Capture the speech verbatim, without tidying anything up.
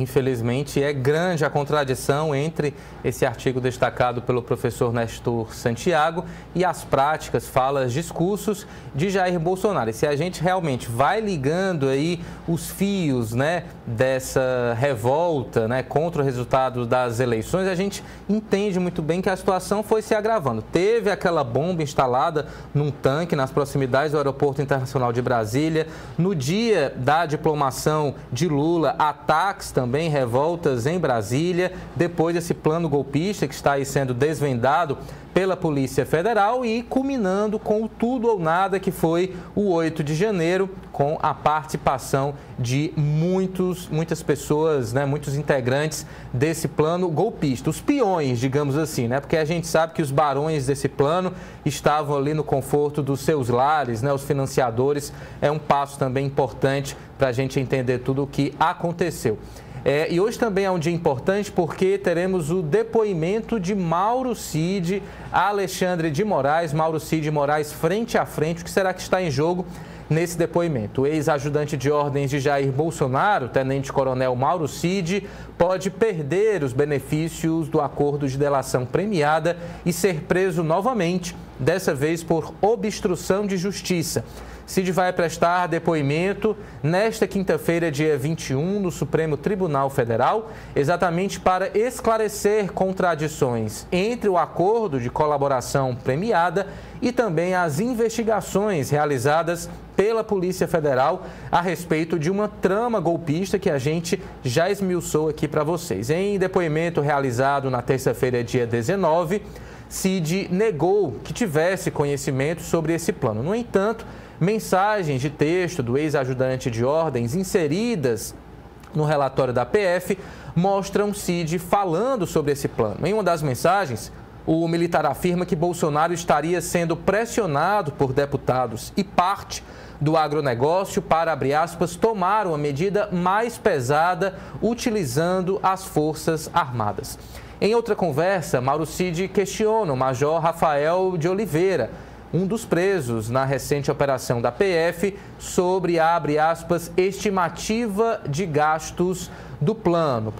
Infelizmente, é grande a contradição entre esse artigo destacado pelo professor Nestor Santiago e as práticas, falas, discursos de Jair Bolsonaro. E se a gente realmente vai ligando aí os fios, né, dessa revolta, né, contra o resultado das eleições, a gente entende muito bem que a situação foi se agravando. Teve aquela bomba instalada num tanque nas proximidades do Aeroporto Internacional de Brasília. No dia da diplomação de Lula, ataques também. Também revoltas em Brasília, depois desse plano golpista que está aí sendo desvendado pela Polícia Federal e culminando com o tudo ou nada que foi o oito de janeiro, com a participação de muitos, muitas pessoas, né, muitos integrantes desse plano golpista, os peões, digamos assim, né, porque a gente sabe que os barões desse plano estavam ali no conforto dos seus lares, né, os financiadores. É um passo também importante para a gente entender tudo o que aconteceu. É, e hoje também é um dia importante porque teremos o depoimento de Mauro Cid a Alexandre de Moraes, Mauro Cid e Moraes frente a frente. O que será que está em jogo nesse depoimento? O ex-ajudante de ordens de Jair Bolsonaro, tenente-coronel Mauro Cid, pode perder os benefícios do acordo de delação premiada e ser preso novamente, dessa vez por obstrução de justiça. Cid vai prestar depoimento nesta quinta-feira, dia vinte e um, no Supremo Tribunal Federal, exatamente para esclarecer contradições entre o acordo de colaboração premiada e também as investigações realizadas pela Polícia Federal a respeito de uma trama golpista que a gente já esmiuçou aqui para vocês. Em depoimento realizado na terça-feira, dia dezenove, Cid negou que tivesse conhecimento sobre esse plano. No entanto, mensagens de texto do ex-ajudante de ordens inseridas no relatório da P F mostram Cid falando sobre esse plano. Em uma das mensagens, o militar afirma que Bolsonaro estaria sendo pressionado por deputados e parte do agronegócio para, abre aspas, tomar uma medida mais pesada utilizando as Forças Armadas. Em outra conversa, Mauro Cid questiona o major Rafael de Oliveira, um dos presos na recente operação da P F, sobre a, abre aspas, estimativa de gastos do plano.